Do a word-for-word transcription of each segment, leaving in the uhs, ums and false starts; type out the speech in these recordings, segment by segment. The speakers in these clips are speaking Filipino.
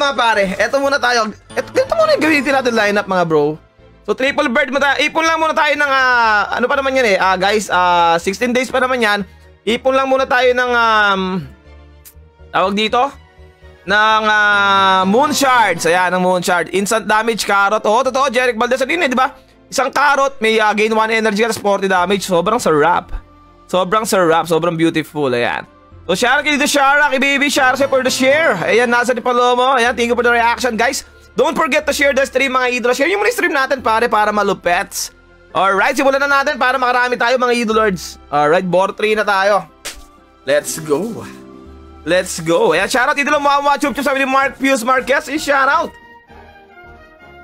mga pare, eto muna tayo. Eto, eto muna yung gawin natin lineup mga bro. So triple bird muna tayo. Ipon lang muna tayo ng uh, ano pa naman yan eh, uh, guys, uh, sixteen days pa naman yan. Ipon lang muna tayo ng um, tawag dito ng uh, moon shard. So yan, ng moon shard, instant damage, carrot. Oo, totoo, Jeric Valdez din eh, di ba? Isang carrot, may uh, gain one energy at forty damage. Sobrang sarap. Sobrang sarap, sobrang beautiful. Ayan. So, Sharak dito, Sharak, baby, Sharak for the share. Ayan, nasa ni Palomo. Ayan, thank you for the reaction, guys. Don't forget to share the stream, mga idol. Share yung muna stream natin, pare, para malupets. Alright, simulan na natin para makarami tayo, mga idolords. Alright, board three na tayo. Let's go. Let's go. Ayan, shoutout, idol, mga chup-chup, sabi ni Marcus Marquez. Eh, shoutout.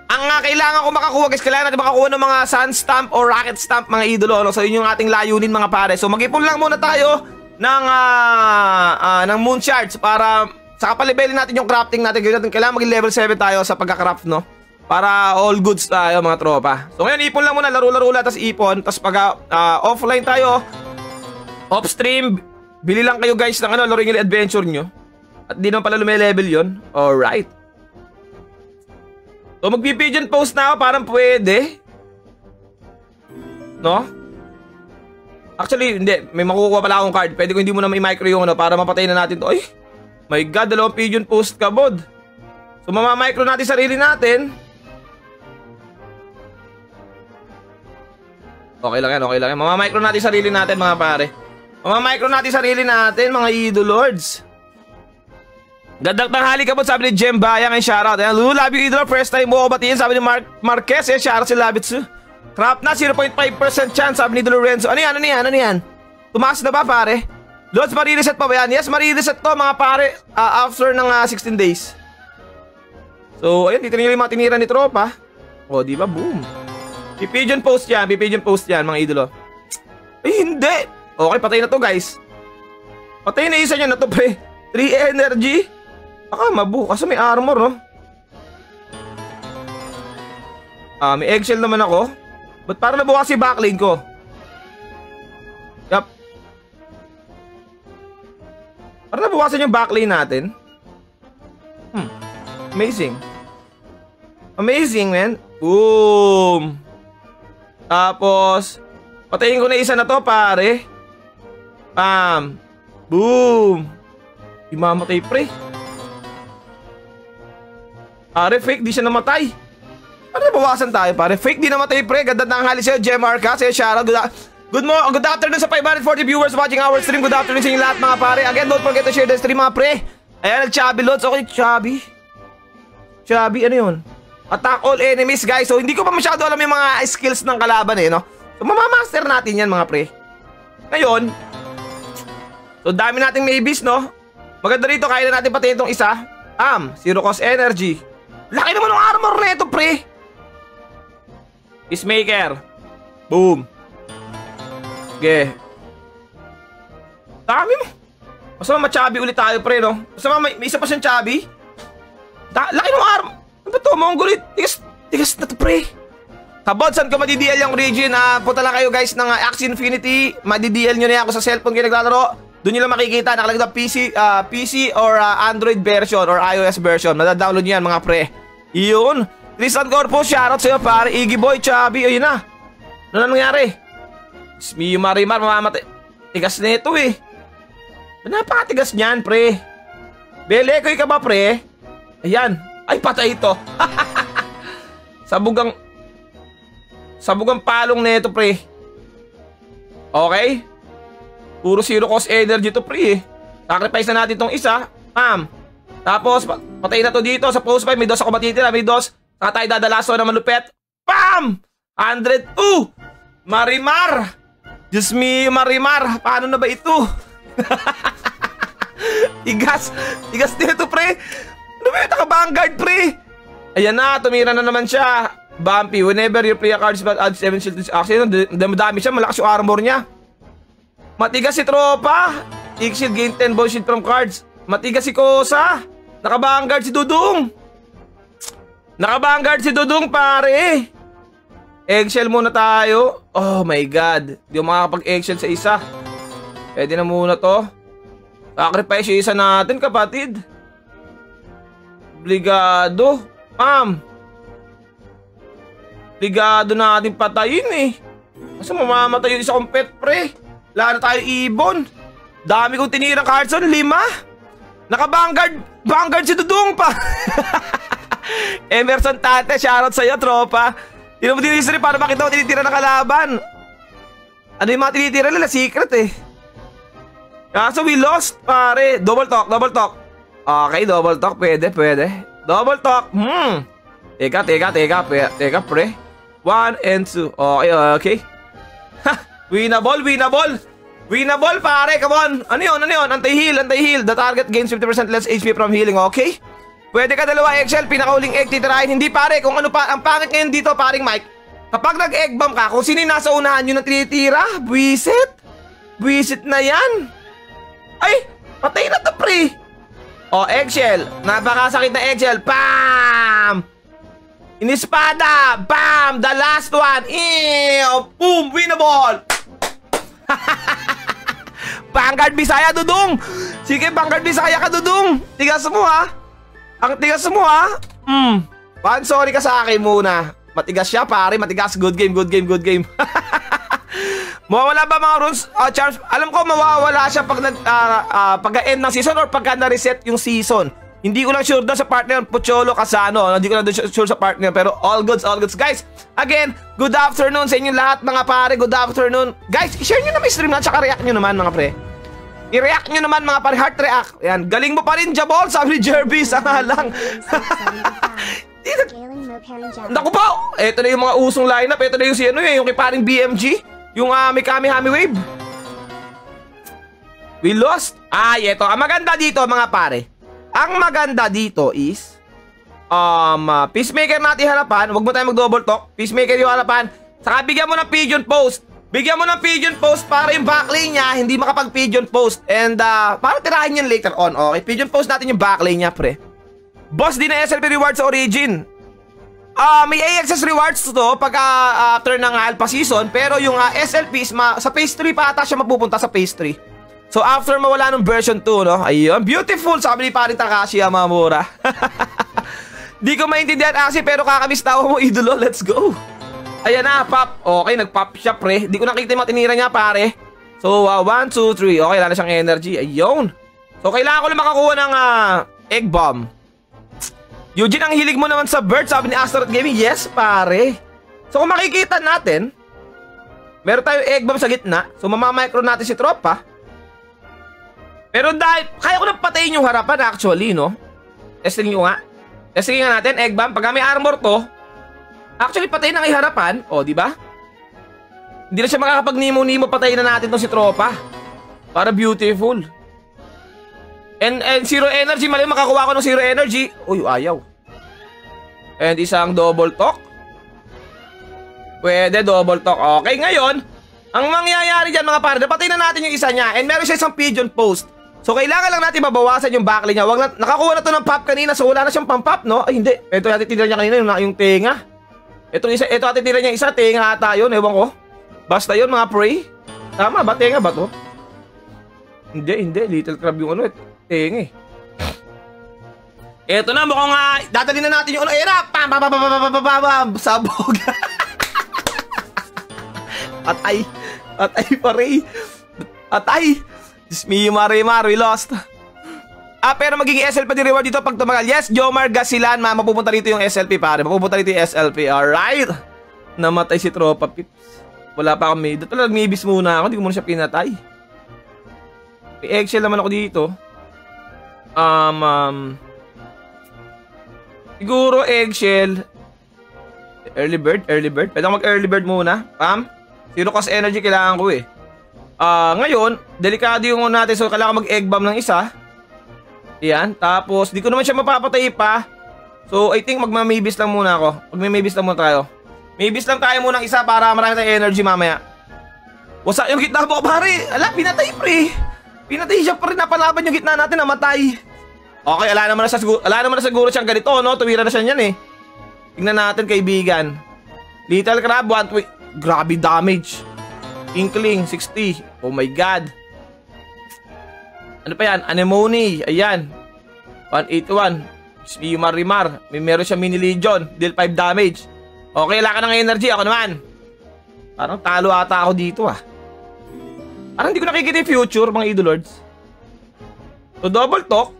Ang uh, kailangan ko makakuha, guys, kailangan natin makakuha ng mga sun stamp o rocket stamp, mga idolo. No? So, yun yung ating layunin, mga pare. So, mag-ipon lang muna tayo ng uh, uh, ng moon shards para saka paliberin natin yung crafting natin. Gawin natin, kailangan maging level seven tayo sa pagka-craft, no? Para all goods tayo, mga tropa. So, ngayon ipon lang muna, laro-laro lang, tas ipon, tas pag uh, offline tayo, off stream, bili lang kayo guys ng ano, laro yung adventure nyo. At di naman pala lume-level yun. Alright. So, magpipigeon post na ako, parang pwede. No? Actually, hindi. May makukuha pala akong card. Pwede ko hindi mo na may micro yung ano para mapatay na natin to. Ay! My God, dalawang pigeon post ka, bod. So, mamamicro natin sarili natin. Okay lang yan, okay lang yan. Mamamicro natin sarili natin, mga pare. Mamamicro natin sarili natin, mga idolords. Gandang tanghali ka, bod. Sabi ni Jem Bayang, ay shoutout. Ayan, lulabi yung idolor. First time mo ako batiin. Sabi ni Mark Marquez, ay shoutout si Labitsu. Crap na, zero point five percent chance, sabi ni Lorenzo. Ano yan, ano yan, ano yan? Tumakas na ba, pare? Lods, marireset pa ba yan? Yes, marireset to, mga pare, uh, after ng uh, sixteen days. So, ayun, dito nila yung mga tinira ni tropa. O, oh, diba, boom. Pipigeon post yan, pipigeon post yan, mga idolo. Ay, hindi. Okay, patay na to, guys. Patay na isa niya na to, pre. three energy. Baka mabu, kasi may armor, no? Uh, may eggshell naman ako. But para nabukas si backlane ko. Yup. Para nabukasan yung backlane natin. Hmm. Amazing. Amazing, man. Boom. Tapos, patayin ko na isa na to, pare. Pam. Boom. Di mamatay, pre. Pare, fake. Di siya namatay. Para nabawasan tayo, pare. Fake din naman tayo, pre. Ganda na ang hali sa'yo, Jemar ka. Sa'yo, shoutout. Good, good, good afternoon sa five hundred forty viewers watching our stream. Good afternoon sa inyong lahat, mga pare. Again, don't forget to share the stream, mga pre. Ayan, nag-chubby loads. Okay, chubby. Chubby, ano yun? Attack all enemies, guys. So, hindi ko pa masyado alam yung mga skills ng kalaban, eh, no? So, mamamaster natin yan, mga pre. Ngayon, so, dami nating maybes, no? Maganda rito, kaya na natin pati itong isa. Am, zero cost energy. Laki naman ng armor na ito, pre. Peacemaker. Boom. Okay. Dami mo. Masama ma-chubby ulit tayo, pre, no? Masama may, may isa pa siyang chubby. Da laki ng arm. Ano ba ito? Mga gulit. Tigas, tigas na ito, pre. Kabod, saan ko madi-D L yung region? Uh, punta lang kayo, guys, ng uh, Axie Infinity. Madi-D L nyo na yan. Kung sa cellphone kayo naglalaro, doon nyo lang makikita. Nakalagay na P C, uh, P C or uh, Android version or iOS version. Madadownload nyo yan, mga pre. Iyon. Tristan Corpo, shoutout sa'yo, pare. Iggy boy, chubby. Ayun na. Ano na nangyari? Smiyo Marimar, mamamatay. Tigas na ito eh. Napakatigas niyan, pre. Belekoy ka ba, pre? Ayan. Ay, patay ito. Sabugang Sabugang palong na ito, pre. Okay? Puro zero cost energy to, pre eh. Sacrifice na natin tong isa. Pam. Tapos, patay na to dito. Sa post five, may dos ako matitira. May dos. Saka tayo dadalaso na malupet. Bam! one oh two! Marimar! Diyos me, Marimar! Paano na ba ito? Tigas! Tigas dito, pre! Ano ba yung taka-vanguard, pre? Ayan na, tumira na naman siya. Bumpy, whenever you play a card spell, add seven shield to action. Dami siya, malakas yung armor niya. Matigas si tropa! six shield, gain ten bonus shield from cards. Matigas si Kosa! Naka-vanguard si Dudong! Naka-vanguard si Dudong, pare. Eggshell muna tayo. Oh my God. Di ko makakapag-eggshell sa isa. Pwede na muna to. Sacrifice yung isa natin, kapatid. Obligado? Ma'am, obligado na ating patayin eh. Masa mamamatay yung isa kong pet, pre? Wala na tayo ibon. Dami kong tinirang Carson, lima. Naka-vanguard, vanguard si Dudong pa. Emerson Tate, shoutout sa'yo, tropa. Tino mo din yung history para makita ko tinitira na kalaban. Ano yung mga tinitira nila? Secret eh. Kaso we lost, pare. Double talk, double talk. Okay, double talk. Pwede, pwede. Double talk. Hmm. Teka, teka, teka. Teka, pre. One and two. Okay, okay. Ha! Winnable, winnable. Winnable, pare. Come on. Ano yun, ano yun? Anti-heal, anti-heal. The target gains fifty percent less H P from healing. Okay? Pwede ka dalawa eggshell, pinakauling egg, titirahin. Hindi pare, kung ano pa, ang pangit ngayon dito paring Mike. Kapag nag-egg bomb ka, kung sino yung nasa unahan yun ang tinitira, buwisit. Buwisit na yan. Ay, patay na to pre. O, eggshell. Napakasakit na eggshell. Bam! Inispada. Bam! The last one. Ew! Boom! Winnable! Vanguard Bisaya, Dudong! Sige, Vanguard Bisaya ka, Dudong! Tigas mo ha! Ang tigas mo ha. Hmm. Pan, sorry ka sa akin muna. Matigas siya pare, matigas. Good game, good game, good game. Mawawala ba mga runes? Uh, Charles, alam ko mawawala siya pag nag uh, uh, pagka-end ng season or pagka na-reset yung season. Hindi ko lang sure doon sa partner Pocholo Casano. Hindi ko lang sure sa partner pero all goods, all goods guys. Again, good afternoon sa inyo lahat mga pare. Good afternoon. Guys, i-share niyo na may stream na tsaka react niyo naman mga pre. I-react nyo naman mga pare, heart react. Ayan, galing mo pa rin, Jabol, sabi ni Jerby, sana lang. Naku po, eto na yung mga usong lineup, eto na yung si ano eh, yung kay paring B M G, yung uh, may kami-hami wave. We lost. Ay, eto, ang maganda dito mga pare, ang maganda dito is, um, uh, peacemaker natin harapan, huwag mo tayo mag-double talk, peacemaker yung harapan, saka bigyan mo ng pigeon post. Bigyan mo ng pigeon post para yung backlane niya hindi makapag-pigeon post. And uh, para tirahin yun later on. Okay, pigeon post natin yung backlane niya, pre. Boss, di na S L P rewards sa origin. Ah, uh, may A X S rewards to pagka uh, after ng alpha season. Pero yung uh, S L Ps, sa phase three pa ata siya mapupunta sa phase three. So after mawala ng version two, no? Ayun, beautiful. Sabi ni parin Takashi, ah, mamura. Di ko maintindihan, Axie, pero kakamiss tawa mo, idolo. Let's go. Ayan na, pop. Okay, nag-pop siya, pre. Di ko nakita yung mga tinira niya, pare. So, uh, one, two, three. Okay, wala na siyang energy. Ayun. So, kailangan ko lang makakuha ng uh, egg bomb. Eugene, ang hilig mo naman sa bird, sabi ni Astarte Gaming. Yes, pare. So, kung makikita natin, meron tayong egg bomb sa gitna. So, mamamicro natin si tropa. Pero dahil, kaya ko na patayin yung harapan, actually, no? Testing nyo nga. Testing nga natin, egg bomb. Pagka may armor to, actually, patayin na kay harapan. O, di ba? Hindi na siya makakapag-nimo-nimo. Patayin na natin itong si tropa. Para beautiful. And, and zero energy. Mali, makakuha ko ng zero energy. Uy, ayaw. And isang double talk. Pwede, double talk. Okay, ngayon, ang mangyayari dyan, mga pare, patayin na natin yung isa niya. And meron siya isang pigeon post. So, kailangan lang natin mabawasan yung backline niya. Wag na, nakakuha na to ng pop kanina. So, wala na siyang pang-pop, no? Ay, hindi. Ito yung titira niya kanina, yung, yung tenga. Itong isa, ito atin tira niya isa, tenga ata yun, ewan ko. Basta yun mga pre. Tama ba, tenga ba to? Hindi, hindi, little crab yung ano, tenga eh. Eto na, mukhang uh, dadali na natin yung ano, era, pam, pam, pam, pam, pam, pam, pam, sabog. Atay, atay pare, atay. Dismi, mare, mare, we lost. Ah, pero magiging S L P din reward dito pag tumagal. Yes, Jomar Gazilan, ma, mapupunta dito yung S L P, pare. Mapupunta dito yung S L P. Alright. Namatay si tropa, pips. Wala pa kami. Dito lang, nag-ibis muna ako. Hindi ko muna siya pinatay. May eggshell naman ako dito. Um, um. Siguro eggshell. Early bird, early bird. Pwede ako mag-early bird muna. Pam. Zero cost energy kailangan ko eh. Ah, uh, ngayon, delikado yung una natin. So, kailangan mag-egg bomb ng isa. Ayan, tapos, di ko naman siya mapapatay pa. So, I think magma-maybis lang muna ako. Magma-maybis lang muna tayo. Maybis lang tayo muna ng isa para marami tayong energy mamaya. Wasak yung gitna ko, pare. Ala, pinatay, pre. Pinatay siya, pre. Napalaban yung gitna natin, namatay. Okay, ala naman na siya siguro. Ala naman na siguro siyang ganito, no? Tumira na siya niyan, eh. Tingnan natin, kaibigan. Little crab, one twi... Grabe damage. Inkling, sixty. Oh my God. Ano pa yan? Anemone. Ayan. one eighty-one. Si Marimar, may meron siya mini legion, deal five damage. Okay, wala ka ng energy, ako naman. Parang talo ata ako dito ah. Parang hindi ko nakikita yung future, mga idolords. So double talk.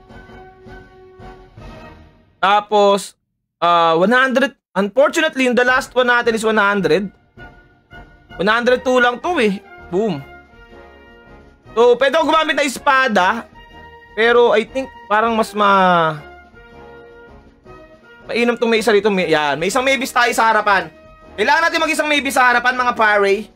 Tapos uh, one hundred. Unfortunately, yung the last one natin is one hundred. one oh two lang to eh. Boom. So, pwede ko gumamit na espada. Pero, I think, parang mas ma... Mainam itong may isa rito. May... Yan. May isang maybis tayo sa harapan. Kailangan natin mag-isang maybis sa harapan, mga pare.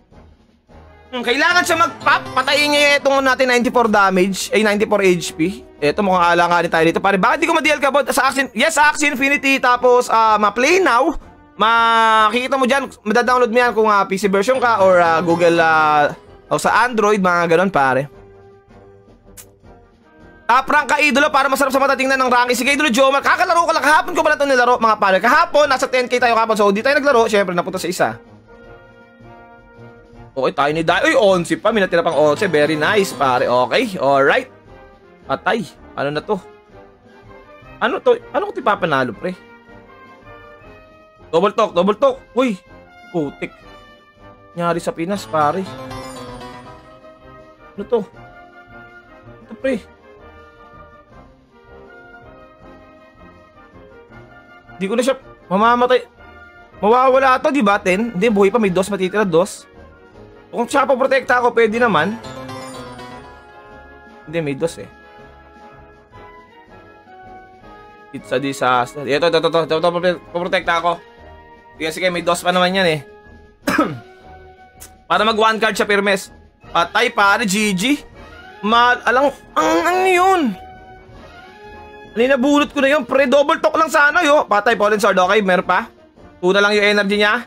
Hmm, kailangan siya mag-pop. Patayin niya itong natin ninety-four damage. Ay, ninety-four H P. Eto, mukhang alanganin tayo dito. Pare, bakit di ko ma-D L ka, bot? Sa Axie... Yes, sa Axie Infinity. Tapos, uh, ma-play now. Makikita mo dyan, madadownload mo yan kung uh, P C version ka or uh, Google uh, o sa Android, mga ganon pare. Top rank ka idolo para masarap sa mata tingnan ng ranking. Sige idolo Jomar, kakalaro ko lang, kahapon ko pala ito nilaro mga pare. Kahapon, nasa ten K tayo kahapon, so di tayo naglaro, syempre napunta sa isa. Okay, tayo ni Dai, uy, onsi pa, minatira pang onsi, very nice pare, okay, alright. Patay, ano na to? Ano to, ano ko ti papanalo pre? Double talk, double talk. Uy, putik. Nyari sa Pinas, pare. Ano to? Ito, pre. Di ko na siya mamamatay. Mawawala to, di ba, ten? Hindi, buhay pa. May dos, matitira dos. Kung siya paprotekta ako, pwede naman. Hindi, may dos eh. It's a disaster. Ito, ito, ito, ito, ito, ito, paprotekta ako. Sige, sige, may dos pa naman yan eh. Para mag one card siya, Pirmes. Patay, pare, G G. Mal, alang, ang, ang yun. Ninabulot ko na yun, pre, double talk lang sana yun. Patay, Pollen Sword, okay, meron pa. Tuna lang yung energy niya.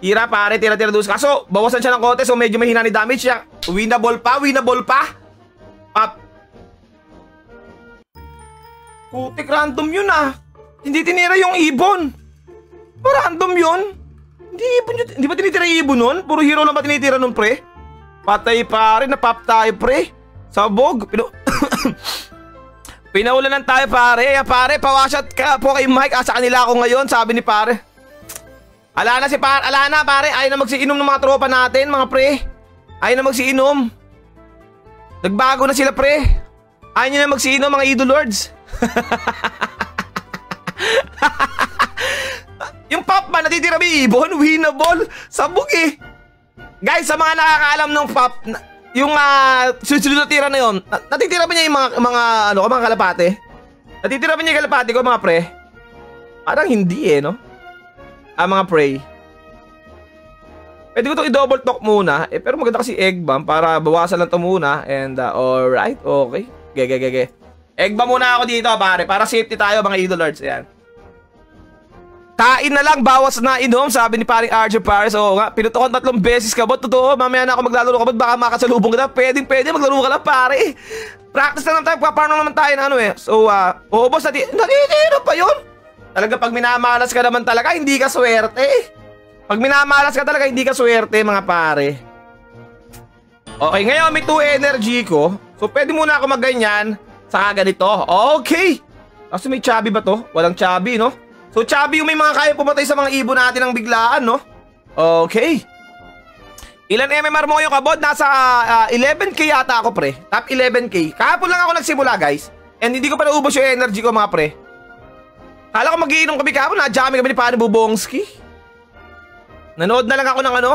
Tira, pare, tira, tira, dos. Kaso, bawasan siya ng kote, so medyo mahina ni damage siya. Winnable pa, winnable pa. Pap. Putik, random yun ah. Hindi tinira yung ibon. Random yun. Hindi, hindi ba tinitira yung ibon nun? Puro hero lang ba tinitira nun, pre? Patay pare, napap tayo, pre. Sabog. Pinu Pinaulan tayo, pare. Ayan, pare, pawashat ka po kay Mike. Asa kanila ako ngayon, sabi ni pare. Ala na si pare, ala na, pare. Ayaw na magsiinom ng mga tropa natin, mga pre. Ayaw na magsiinom. Nagbago na sila, pre. Ayaw na magsiinom, mga idolords. Yung pop ba, natitira may ibon? Winnable? Sabog eh. Guys, sa mga nakakaalam ng pop, na, yung uh, susunod na tira na yun, na, natitira ba niya yung mga, mga, ano, mga kalapate? Natitira ba niya yung kalapate ko, mga pre? Parang hindi eh, no? Ah, mga pre. Pwede ko itong i-double talk muna, eh, pero maganda kasi egg bomb para bawasan lang ito muna. And, uh, alright, okay. Gege, gege. Egg bomb muna ako dito, pare, para safety tayo, mga idolords. Ayan. Tain na lang, bawas na inom, sabi ni paring Archer Paris. Oo nga, pinutukan tatlong beses ka, bot. Totoo, mamaya na ako maglalaro ka, bot. Baka makasalubong ka na. Pwedeng, pwede, maglaro ka lang, pare. Practice na lang tayo, paparm naman tayo na ano eh. So, ah, uh, oo, boss, nati natitira pa yun. Talaga, pag minamalas ka naman talaga, hindi ka swerte. Pag minamalas ka talaga, hindi ka swerte, mga pare. Okay, ngayon, may two energy ko. So, pwede muna ako magganyan, saka ganito. Okay. Kasi may chubby ba to? Walang chubby, no? So, chubby yung may mga kaya pumatay sa mga ibon natin ng biglaan, no? Okay. Ilan M M R mo yung kabod? Nasa uh, eleven K yata ako, pre. Top eleven K. Kahapon lang ako nagsimula, guys. And hindi ko pa naubos yung energy ko, mga pre. Kala ko mag-iinom kami kahapon. Na-jamming kami ni Pani Bubongski. Nanood na lang ako ng ano?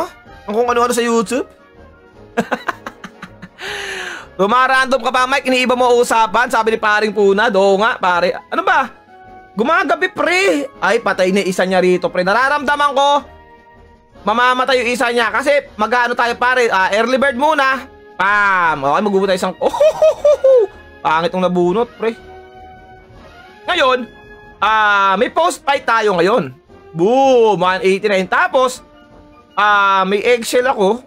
Ang kung ano-ano sa YouTube. Tumarandom ka ba, Mike? Iniiba mo usapan, sabi ni paring Punad. Oo nga, pare. Ano ba? Gumagabi, pre. Ay, patay na isa niya rito, pre. Nararamdaman ko, mamamatay yung isa niya. Kasi, mag-ano tayo, pare. Uh, early bird muna. Pam. Okay, mag-ubo tayo isang... Oh, oh, oh, oh, oh. Pangit yung nabunot, pre. Ngayon, uh, may post-fight tayo ngayon. Boom. one eighty-nine. Tapos, uh, may eggshell ako.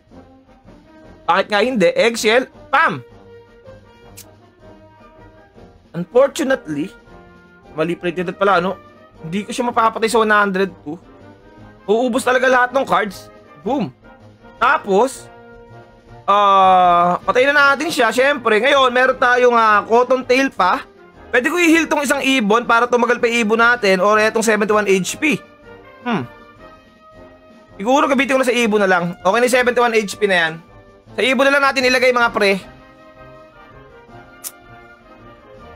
Bakit nga hindi? Eggshell. Pam. Unfortunately... Mali plated pala, ano? Hindi ko siya mapapatay sa one oh two. Uubos talaga lahat ng cards. Boom. Tapos, ah, uh, patayin na natin siya, syempre. Ngayon, meron tayong uh, cotton tail pa. Pwede ko i-heal tong isang ibon para tumagal pa ibon natin, or etong seventy-one H P. Hmm. Siguro gabitin ko na sa ibon na lang. Okay na seventy-one H P na yan. Sa ibon na lang natin ilagay, mga pre.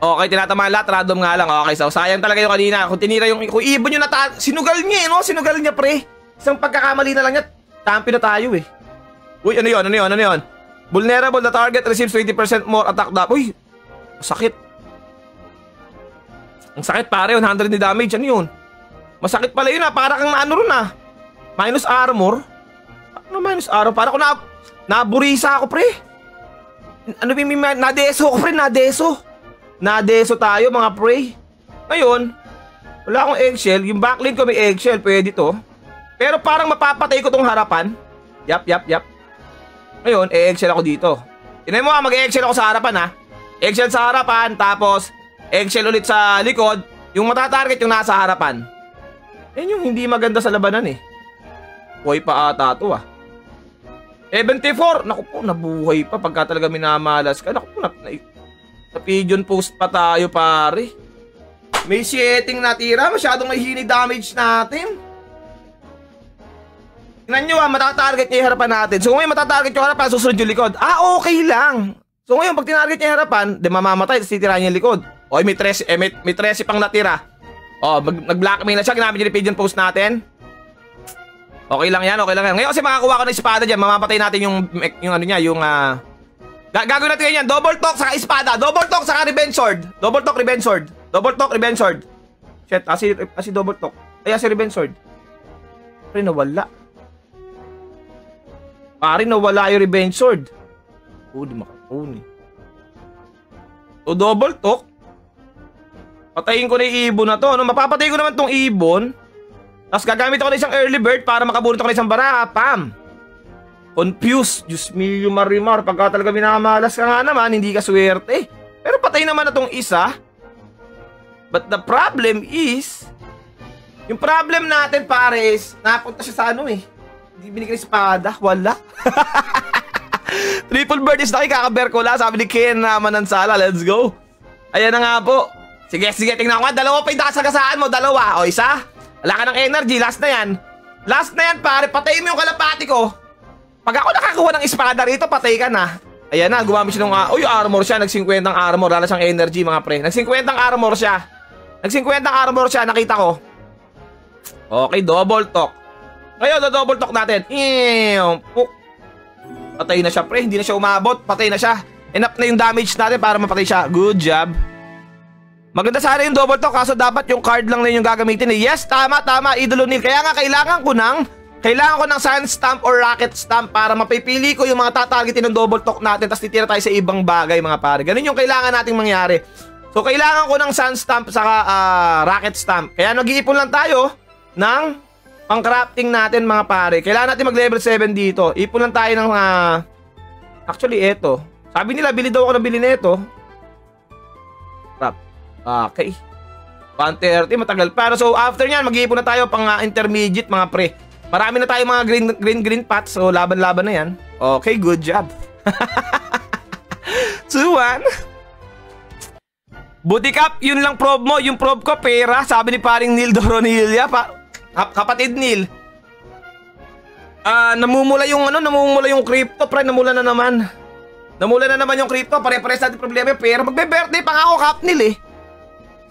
Okay, tinatamaan lahat. Random nga lang. Okay, so sayang talaga yung kanina. Kung tinira yung kung ibon yung nataas, sinugal niya eh, no? Sinugal niya, pre. Isang pagkakamali na lang niya. Tampi na tayo eh. Uy, ano yun? Ano yun? Ano yun? Vulnerable, the target receives twenty percent more attack damage. Uy, sakit. Ang sakit pare, one hundred damage, ano yun? Masakit pala yun ah, para kang ano ron ah. Minus armor? Ano minus armor? Para ko na, naburisa ako pre. Ano yung, nadeso ako pre, nadeso. Nadeso tayo mga pre. Ngayon, wala akong eggshell, yung backline ko may eggshell, pwede to. Pero parang mapapatay ko tong harapan. Yap, yap, yap. Ngayon, e-eggshell ako dito. Tinay mo ah, mag-eggshell ako sa harapan ah. Eggshell sa harapan, tapos eggshell ulit sa likod. Yung matatarget yung nasa harapan. Yan yung hindi maganda sa labanan eh. Buhay pa ata to ah. seventy-four. Naku po, nabuhay pa. Pagka talaga minamalas ka. Naku po, na, na, na pigeon post pa tayo pare. May setting natira. Masyadong may hini damage natin. Tignan nyo ah, matatarget niya yung harapan natin. So kung may matatarget yung harapan, susunod yung likod. Ah, okay lang. So ngayon, pag tinarget niya yung harapan, di mamamatay, tapos titirahan niya yung likod. Oy, may tresi, eh, may, may tresi pang natira. Oh, nag-blackmail na siya. Ginamit niya yung pigeon post natin. Okay lang yan, okay lang yan. Ngayon kasi makakuha ko ng espada dyan. Mamapatay natin yung, yung ano niya, yung uh... gagawin natin yan. Double talk, saka espada. Double talk, saka revenge sword. Double talk, revenge sword. Double talk, revenge sword. Shit, asi, asi double talk. Ay, asi revenge sword. Pari nawala. Pari nawala yung revenge sword. Oh, di makapun eh. So, double talk. Patayin ko na yung ibon na to, no? Mapapatay ko naman tong ibon. Tapos gagamit ako na isang early bird para makabunot ako na isang baraha. Pam! Confused. Diyos me, yung marimar. Pagka talaga minamalas ka nga naman, hindi ka swerte. Pero patay naman na tong isa. But the problem is, yung problem natin, pare, is napunta siya sa ano eh. Hindi binigay ng espada. Wala. Triple bird is naki, kakaberkola. Sabi ni Ken naman ng sala. Let's go. Ayan na nga po. Sige, sige, tingnan ko nga. Dalawa pa yung dasagasahan mo. Dalawa. O, isa. Wala ka ng energy. Last na yan. Last na yan, pare. Patayin mo yung kalapati ko. Pag ako nakakuha ng espada rito, patay ka na. Ayan na. Gumamit siya ng... Uh, uy, armor siya. Nag-fifty armor. Wala siyang energy, mga pre. Nag-fifty armor siya. Nag-fifty armor siya. Nakita ko. Okay, double talk. Ngayon, double talk natin. Eeeew. Patay na siya, pre. Hindi na siya umabot. Patay na siya. Enough na yung damage natin para mapatay siya. Good job. Maganda sana yung double talk, kaso dapat yung card lang na yung gagamitin eh. Yes, tama, tama, idolo Neil. Kaya nga kailangan ko ng Kailangan ko ng sand stamp or rocket stamp para mapipili ko yung mga tatargetin ng double talk natin. Tapos titira tayo sa ibang bagay, mga pare. Ganun yung kailangan nating mangyari. So kailangan ko ng sand stamp saka uh, rocket stamp. Kaya nag-iipon lang tayo ng pang-crafting natin, mga pare. Kailangan natin mag-level seven dito. Ipon lang tayo ng uh, actually, eto. Sabi nila, bili daw ako ng bili na ito. Crap. Okay, one thirty, matagal para. So after nyan, mag-iipon na tayo pang uh, intermediate, mga pre. Marami na tayo mga green, green, green pots. So laban-laban na yan. Okay, good job. two one. Butikap, yun lang prob mo. Yung prob ko, pera. Sabi ni paring Neil Doronelia pa. Kapatid Neil, uh, namumula yung ano, namumula yung crypto, pre. Namula na naman Namula na naman yung crypto. Pare-pares natin problema yung pera. Magbe-birthday pa nga ako, Kap Neil eh.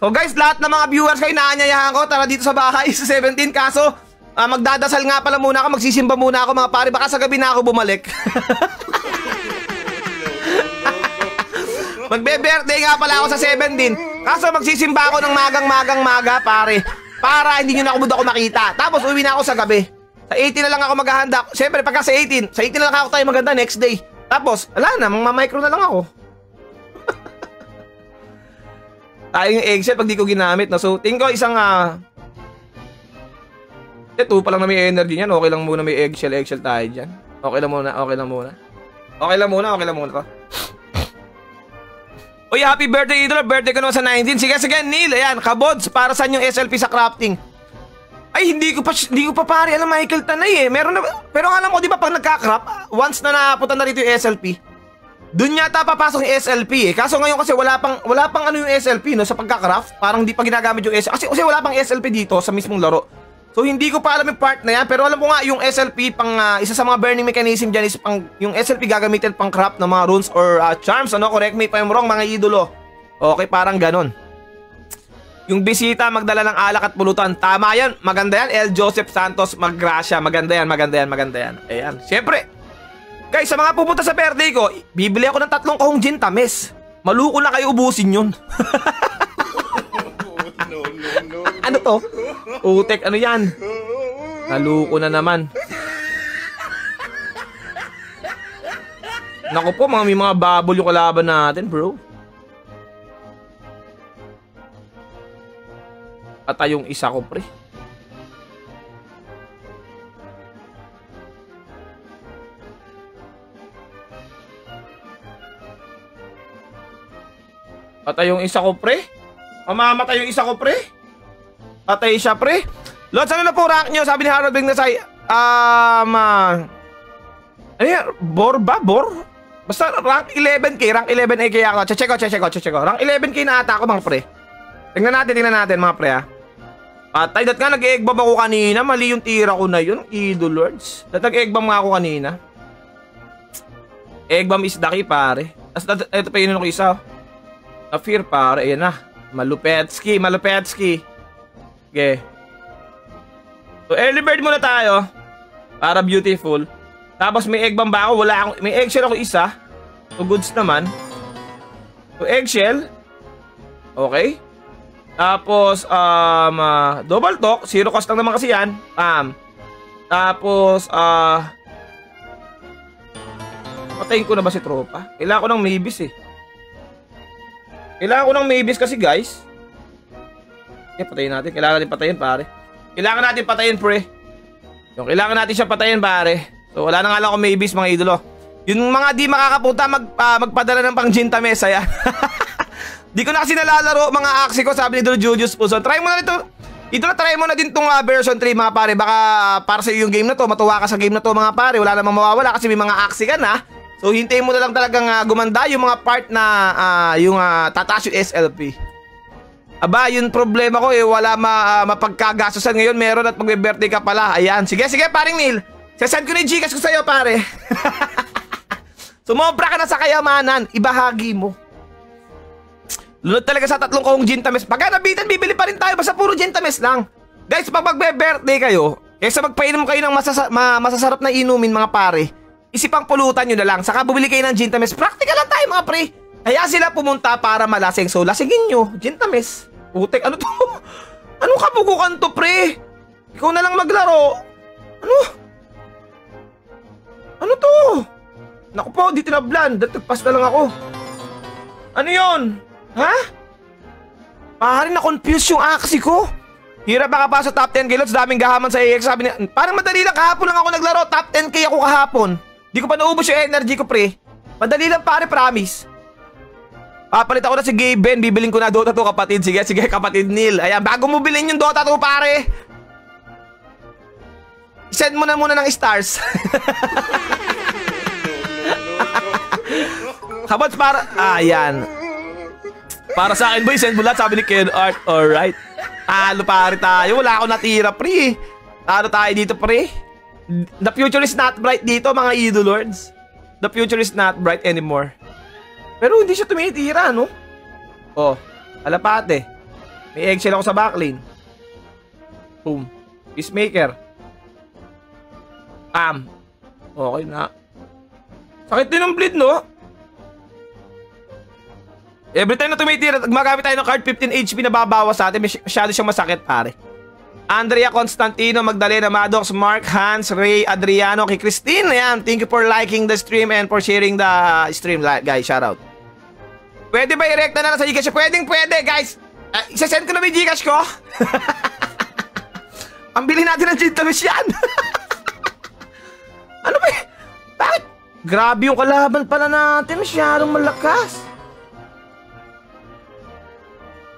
So guys, lahat ng mga viewers kayo, naanyayahan ko, tara dito sa bahay sa seventeen. Kaso, uh, magdadasal nga pala muna ako, magsisimba muna ako, mga pare. Baka sa gabi na ako bumalik. Magbe-birthday nga pala ako sa seventeen. Kaso magsisimba ako ng magang-magang-maga, pare. Para hindi nyo na ako budo ako makita. Tapos uwi na ako sa gabi. Sa eighteen na lang ako maghahanda. Siyempre, pagka sa eighteen, sa eighteen na lang ako tayo maganda next day. Tapos, ala na, mamamicro na lang ako. Tayo yung eggshell pag di ko ginamit na. So, tingin ko isang ah uh... two pa lang na may energy niyan. Okay lang muna may eggshell, eggshell tayo diyan. Okay lang muna, okay lang muna. Okay lang muna, okay lang muna to. Oy, happy birthday idol. Birthday ko naman sa nineteen. Sige, sige, Neil. Ayan, kabods. Para saan yung S L P sa crafting? Ay, hindi ko pa hindi ko pa pare alam, Michael Tanay eh. Meron na, pero alam ko di ba pag nagka-craft, once na napunta na rito yung S L P, Doon yata papasok yung S L P eh. Kaso ngayon kasi wala pang wala pang ano yung S L P no sa pagka-craft. Parang di pa ginagamit yung S L P. Kasi, kasi wala pang S L P dito sa mismong laro. So hindi ko pa alam yung part na yan. Pero alam ko nga yung S L P pang uh, isa sa mga burning mechanism dyan is pang, yung S L P gagamitin pang craft ng mga runes or uh, charms. Ano? Correct me if I'm wrong mga idolo. Okay, parang ganon. Yung bisita magdala ng alak at pulutan. Tama yan. Maganda yan. El Joseph Santos Maggrasya. Maganda yan. Maganda yan. Maganda yan. Ayan. Siyempre. Guys, sa mga pupunta sa birthday ko, bibili ako ng tatlong kahong gin tamis. Maluko na kayo ubusin yun. no, no, no, no. Ano to? Utek, ano yan? Naluko na naman. Naku po, mga, may mga babol yung kalaban natin, bro. Patay yung isa ko, pre. Patay yung isa ko, pre. Mamamatay yung isa ko, pre. Patay siya, pre. Lods, ano na po rank nyo? Sabi ni Harald Bignasay. Um, uh, ano yan? Bor ba? Bor? Basta rank eleven K. Rank eleven K kaya ako. Check ko, check ko, check ko. Rank eleven K na ata ako, mga pre. Tingnan natin, tingnan natin, mga pre, ha. Patay. Dat nga, nag-eggbab ako kanina. Mali yung tira ko na yun. Idol, Lords. Dat nag-eggbab nga ako kanina. Eggbab is daki, pare. Tapos, ito pa yun yung isa, oh. Na fear pare, ayan na. Malupetski, malupetski. Okay. So early bird muna tayo. Para beautiful. Tapos may egg bomb ba ako? Wala akong, may eggshell ako isa. So goods naman. So eggshell. Okay. Tapos um, uh, double talk, zero cost lang naman kasi yan. Um, tapos uh, patayin ko na ba si tropa? Kailangan ko ng maybis eh. Kailangan ko ng maybis kasi guys. Okay, patayin natin. Kailangan natin patayin, pare. Kailangan natin patayin, pre. Yung kailangan natin siya patayin, pare. So wala na nga lang kung maybis, mga idolo. Yung mga di makakapunta mag, uh, magpadala ng pang ginta mesa yan. Di ko na kasi nalalaro mga Axie ko. Sabi ni Idol Julius Puzon. Try mo na ito. Idolo, try mo na din itong uh, version three, mga pare. Baka uh, para sa yung game na to. Matuwa ka sa game na to, mga pare. Wala namang mawawala kasi may mga Axie ka na. So, hintayin mo na lang talagang uh, gumanda yung mga part na uh, yung uh, tataas yung S L P. Aba, yung problema ko eh, wala ma, uh, mapagkagasusan ngayon. Meron at magbe-birthday ka pala. Ayan. Sige, sige, paring Neil. Sasend ko na yung Gcash ko sa'yo, pare. Sumobra ka na sa kayamanan. Ibahagi mo. Lunod talaga sa tatlong kong gintames. Pagka nabitan, bibili pa rin tayo. Basta puro gintames lang. Guys, pag magbe-birthday kayo, kaysa magpainom kayo ng masasa ma masasarap na inumin, mga pare. Isipang pulutan nyo na lang. Saka bumili kayo ng gintames. Practical lang tayo, mga pre. Kaya sila pumunta para malasing. So lasingin nyo gintames. Putek, ano to? Anong kabugukan to, pre? Ikaw na lang maglaro. Ano? Ano to? Naku po, di tinablan. Datagpas na lang ako. Ano yon? Ha? Pari na-confuse yung Axie ko. Hirap baka pa sa top ten K lots. Daming gahaman sa A X. Sabi niya, parang madali lang. Kahapon lang ako naglaro. Top ten K ako kahapon. Di ko pa naubos yung energy ko, pre. Madali lang, pare, promise. Papalit ako na si Gaben. Bibiling ko na Dota two, kapatid. Sige, sige, kapatid Neil. Ayan, bago mo bilhin yung Dota two, pare. Send mo na muna ng stars. Kapat para... Ayan. Para sa akin, boy, send mo lahat. Sabi ni Ken Art. Alright. Talo, pare, tayo. Wala akong natira, pre. Talo tayo dito, pre. The future is not bright dito, mga idolords. The future is not bright anymore. Pero hindi siya tumitira, no? Oh, alapate. May eggshell ako sa backlane. Boom. Peacemaker. Pam. Okay na. Sakit din ang bleed, no? Every time na tumitira, magamit tayo ng card, fifteen H P na babawas sa atin. Masyado siyang masakit, pare. Andrea Constantino, Magdalena, Maddox, Mark, Hans, Ray, Adriano, kay Christine. Ayan, thank you for liking the stream and for sharing the stream, guys. Shout out. Pwede ba i-react na na sa Gcash? Pwedeng pwede, guys. Uh, isasend ko na may Gcash ko. Ang bilhin natin ng Gcash yan. Ano ba? Bakit? Grabe yung kalaban pala natin. Masyadong malakas.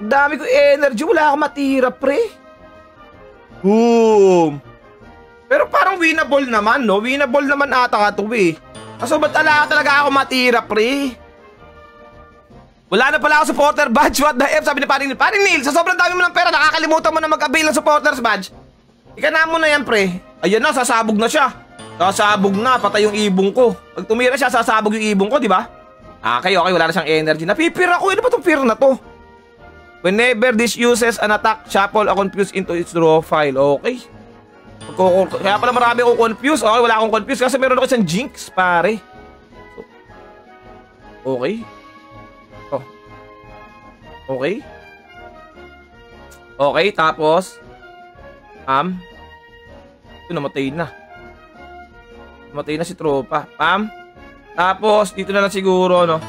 Dami ko energy. Wala akong matira, pre. Boom! Pero parang winnable naman, no? Winnable naman ata ka to, eh. Kaso ba't ala talaga ako matira, pre? Wala na pala ako supporter badge. What the F? Sabi ni Paring Neil. Paring Neil, sa sobrang dami mo ng pera, nakakalimutan mo na mag-avail ng supporters badge. Ika na mo na yan, pre. Ayan na, sasabog na siya. Sasabog na, patay yung ibong ko. Pag tumira siya, sasabog yung ibong ko, di ba? Okay, okay, wala na siyang energy. Napipira ko. Ano ba itong pira na to? Whenever this uses an attack, shuffle or confuse into its draw file. Okay. Kaya pala marami akong confuse. Okay, wala akong confuse kasi meron ako isang jinx, pare. Okay. Oh. Okay. Okay, tapos Pam. Ito, namatay na. Namatay na si tropa. Pam. Tapos, dito na lang siguro, no?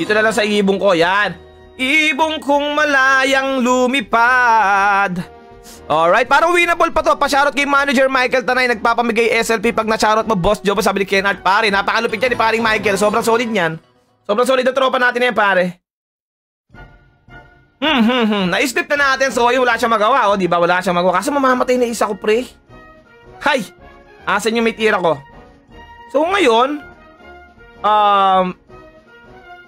Dito na lang sa ibong ko. Yan. Ibong kong malayang lumipad. Alright, parang winnable pa to. Pa-shoutout kay Manager Michael Tanay. Nagpapamigay S L P pag na-shoutout mo, Boss Jobo. Sabi ni Ken Art, pare, napakalupit yan ni paring Michael. Sobrang solid niyan. Sobrang solid na tropa natin yan, pare. Hmm, hmm, hmm. Na-slip na natin. So, ayun, wala siyang magawa. O, diba? Wala siyang magawa. Kasi mamamatay na isa ko, pre. Hay! Asan yung may tira ko? So, ngayon, um,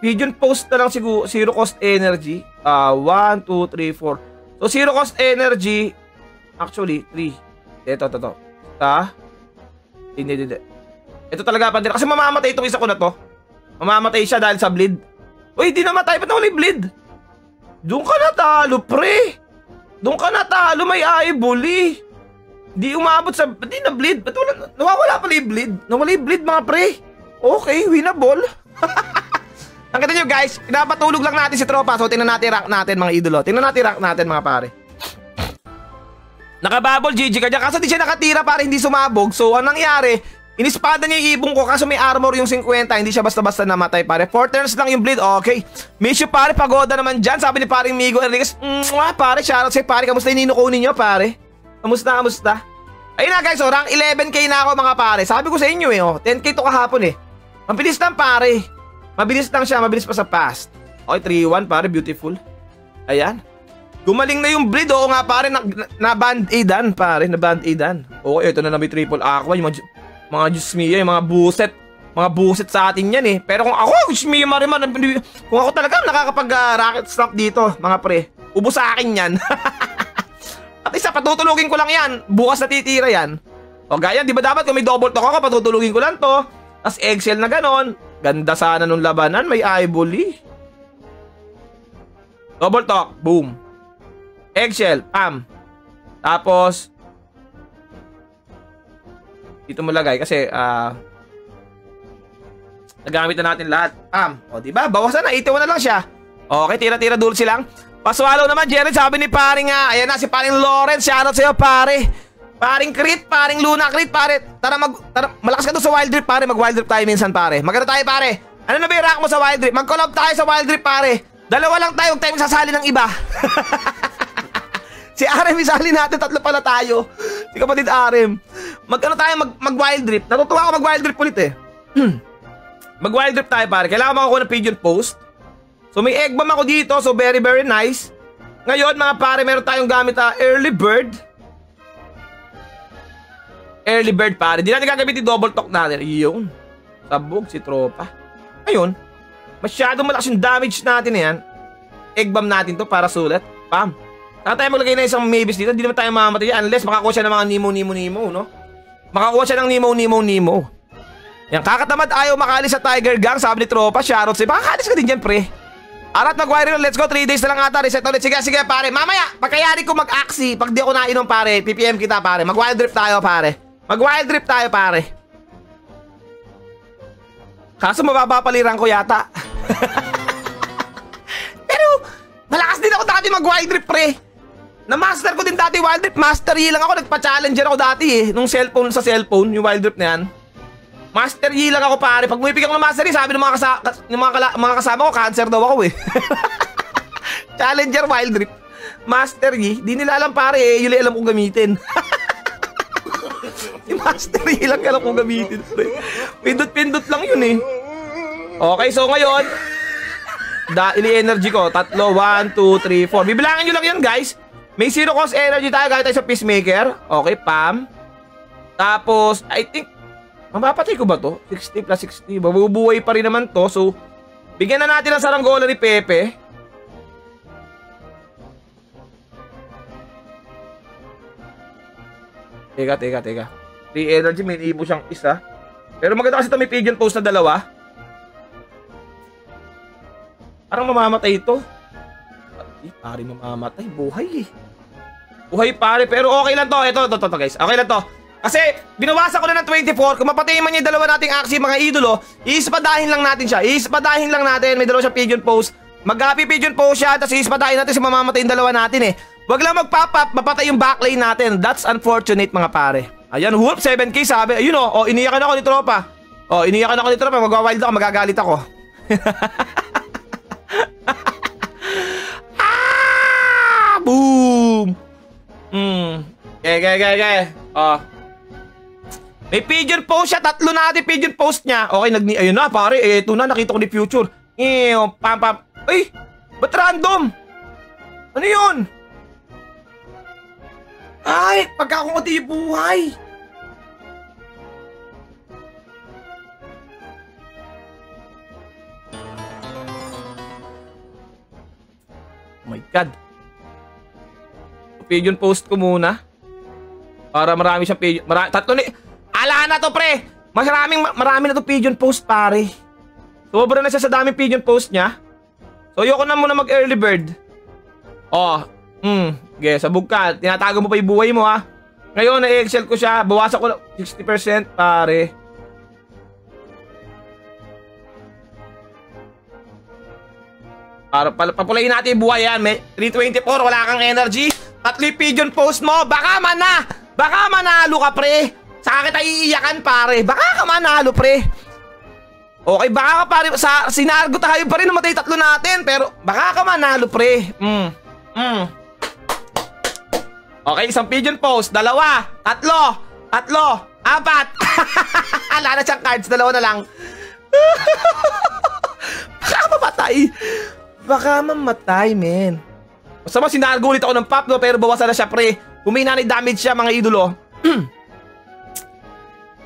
pigeon post na lang siguro. Zero cost energy. Uh, one, two, three, four. So, zero cost energy. Actually, three. Ito, ito, ito. Ta. Hindi, hindi, hindi. Ito talaga pandira. Kasi mamamatay itong isa ko na to. Mamamatay siya dahil sa bleed. Uy, di namatay. Ba't na ulit bleed? Doon ka natalo, pre. Doon ka natalo. May eyeball, eh. Di umabot sa... Ba't di na-bleed? Ba't wala... Nawawala pala yung bleed. Nawala yung bleed, mga pre. Okay, winnable. Ang ganda nyo, guys. Pinapatulog lang natin si tropa. So, tingnan natin rank natin, mga idolo. Tingnan natin rank natin, mga pare. Nakababol, G G ka dyan. Kaso di siya nakatira, pare. Hindi sumabog. So, anong nangyari? Inispada niya yung ibong ko. Kaso may armor yung fifty. Hindi siya basta-basta namatay, pare. four turns lang yung bleed. Okay. Miss you, pare. Pagoda naman dyan. Sabi ni paring Migo Enriquez. Mwah, pare. Shoutout sa'yo, pare. Kamusta yung ninukunin nyo, pare? Kamusta, kamusta? Ayun na, guys. So, rank eleven K na ako, mga pare. Sabi ko sa inyo, eh. Oh. ten K to kahapon, eh. Mabilis lang, pare. Mabilis lang siya, mabilis pa sa past. Okay, three one pare, beautiful. Ayan. Gumaling na yung bleed, oo nga pare, na-band-aidan na, na pare, na-band-aidan. Okay, ito na namin triple aqua, yung mga, mga Jusmia, yung mga buset. Mga buset sa atin yan eh. Pero kung ako, Jusmia Mariman, kung ako talaga nakakapag-rocket uh, snap dito, mga pre. Ubo sa akin yan. At isa, patutulugin ko lang yan. Bukas natitira yan. O gaya, di ba dapat kung may double talk ako, patutulugin ko lang to. Tapos Excel na ganon. Ganda sana nung labanan. May eyeball eh. Double talk. Boom. Eggshell. Pam. Tapos. Dito mo lagay. Kasi. Uh, nagamit na natin lahat. Pam. O diba? Bawasan na. eighty-one na lang siya. Okay. Tira-tira dulce lang. Paswalo naman. Jeric. Sabi ni paring nga. Ayan na. Si paring Lawrence. Shoutout sa'yo pare. Paring crit, paring Luna crit, pare. Tara mag tara, malakas ka to sa Wild Rift, pare. Mag Wild Rift tayo minsan, pare. Maganda tayo, pare. Ano na ba yung rank mo sa Wild Rift? Mag-collab tayo sa Wild Rift, pare. Dalawa lang tayo, huwag tayong sasali ng iba. Si Arim isali natin, tatlo pala tayo. Si kapatid Arim. Mag-ano tayo, mag, mag Wild Rift. Natutuwa ako mag Wild Rift ulit eh. Mag Wild Rift tayo, pare. Kailangan makakuha ng pigeon post. So may egg bomb ako dito, so very very nice. Ngayon, mga pare, meron tayong gamit ah, early bird. Early bird pare. Di natin gagamitin double talk natin. Yung sabog si tropa. Ayun. Masyadong malakas yung damage natin yan. Egg bomb natin to para sulat. Pam. Saka tayo maglagay na isang mavis dito. Hindi naman tayo mamamatay unless makakuha siya ng mga Nemo Nemo Nemo, no? Makakuha siya ng Nemo Nemo Nemo. Yan. Kakatamad ayaw makalis sa Tiger Gang. Sabi ni tropa. Shoutout sa'yo. Makakalis ka din dyan pre. Arat mag-wire na. Let's go. three days na lang ata. Reset ulit. Sige sige pare. Mamaya. Pagkayari ko mag-axi. Pag di ako nainom pare. P P M kita pare. Mag-wild drift tayo pare. Mag-wild trip tayo, pare. Kaso mababapaliran ko yata. Pero, malakas din ako dati mag-wild trip, pre. Na-master ko din dati wild trip. Mastery lang ako. Nagpa-challenger ako dati, eh. Nung cellphone sa cellphone, yung wild trip na yan. Mastery lang ako, pare. Pag umipig ako ng mastery, sabi ng mga, kasa ng mga, mga kasama ko, cancer daw ako, eh. Challenger, wild trip. Mastery. Di nila alam, pare, eh. Yun alam kong gamitin. Yung mastery lang alam kong gamitin. Pindot-pindot lang yun eh. Okay, so ngayon daily energy ko. Tatlo, one, two, three, four. Bibilangin nyo lang yun guys. May zero cost energy tayo. Gaya tayo sa Peacemaker. Okay, Pam. Tapos, I think Mamapatay ko ba to? sixty plus sixty. Mabubuhay pa rin naman to. So, bigyan na natin ang saranggola ni Pepe. Teka, teka, teka. Free energy, may ibo siyang isa. Pero maganda kasi ito, may pigeon post na dalawa. Parang mamamatay ito. Eh, pare mamamatay. Buhay eh. Buhay pare. Pero okay lang to. Ito, ito, ito guys. Okay lang to. Kasi, binawasan ko na ng twenty-four. Kung mapatayin man yung dalawa nating Axie, mga idolo, iispadahin lang natin siya. Iispadahin lang natin. May dalawa siyang pigeon post. Mag-happy pigeon post siya. Tapos iispadahin natin si mamamatay yung dalawa natin eh. Wag lang mag-pop-up. Mapatay yung backlane natin. That's unfortunate, mga pare. Ayan, whoop, seven K sabi. Ayun o. O, iniyakan ako ni tropa. O, iniyakan ako ni tropa. Magwa-wild ako. Magagalit ako. Ah! Boom! Hmm. Okay, okay, okay, okay. Oh. May pigeon post siya. Tatlo na natin pigeon post niya. Okay, nag ayun na, pare. Eh, ito na. Nakita ko ni future. Eh, pam, pam. Ay! Ba't random? Ano yun? Ay! Pagka akong ati buhay! Oh my God. Pigeon post ko muna. Para marami siyang pigeon. Marami, tatlo ni... Ala na to, pre! Maraming, marami na to pigeon post, pare. Sobra na siya sa daming pigeon post niya. So, yoko na muna mag-early bird. Oh. Hmm. Okay, sabog ka. Tinatago mo pa yung buhay mo, ha? Ngayon, na-excel ko siya. Bawasan ko na... sixty percent, pare. Para papulayin natin yung buhay yan. May three twenty-four, wala kang energy. Tatlo pigeon post mo. Baka man na. Baka manalo ka, pre. Sa akin iiyakan, pare. Baka ka manalo, pre. Okay, baka ka, pare. Sa, sinargo tayo pa rin. Namatay tatlo natin. Pero baka ka manalo, pre. Mm. Mm. Okay, isang pigeon post. Dalawa. Tatlo. Tatlo. Apat. Wala na siyang cards. Dalawa na lang. Baka mamatay. Baka mamatay, men. Masama, sinargo ulit ako ng pop, no? Pero bawasan na siya, pre. Humina na damage siya, mga idolo.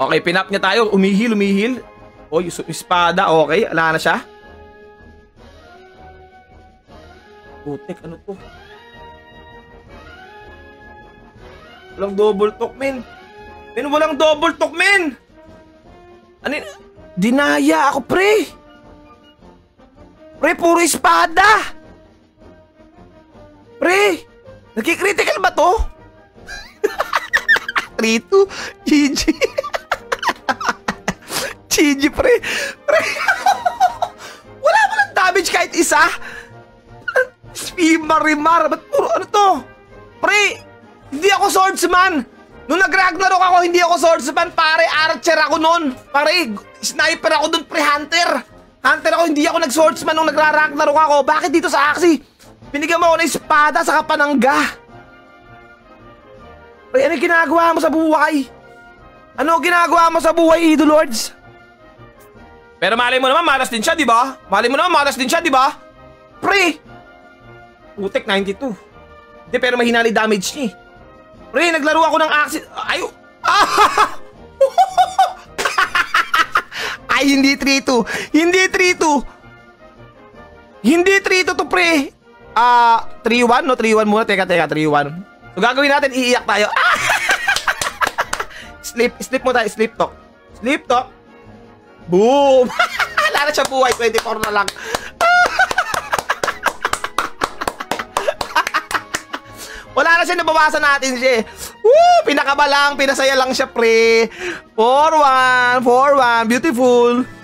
Okay, pinap niya tayo. Umihil, umihil. Oh, yung espada. Okay, ala na siya. Putik, ano to? Walang double talk, men. Men, walang double talk, men. Ano yun? Dinaya ako, pre. Pre, puro espada! Pre, nagkikritical ba to? three two, G G. G G, pre. Pre. Wala mo ng damage kahit isa. Marimar, ba't puro ano to? Pre, hindi ako swordsman. Nung nag-Ragnarok ako, hindi ako swordsman. Pare, archer ako nun. Pare, sniper ako dun, pre, hunter. Hunter ako, hindi ako nag-swordsman nung nagra-Ragnarok ako. Bakit dito sa Axie? Binigyan mo ako ng espada sa kapanangga. Ay, ano ginagawa mo sa buhay? Ano ginagawa mo sa buhay, Ido Lords? Pero malay mo naman, malas din siya, di ba? Malay mo naman, malas din siya, di ba? Pre! Utek, ninety-two. Hindi, pero mahina ni damage niya. Pre, naglaro ako ng Axie. Ay! Ah! Ay, hindi three two. Hindi three two. Hindi three two to, pre. Ah, uh, three one. No, three one muna. Teka, teka, three one. So, gagawin natin, iiyak tayo. Ah! Sleep, sleep mo tayo. Sleep talk. Sleep talk. Boom! Lala siya buhay. twenty-four na lang. Wala na siya, nabawasan natin siya. Woo! Pinakaba lang, pinasaya lang siya, pre. four one, four one, beautiful.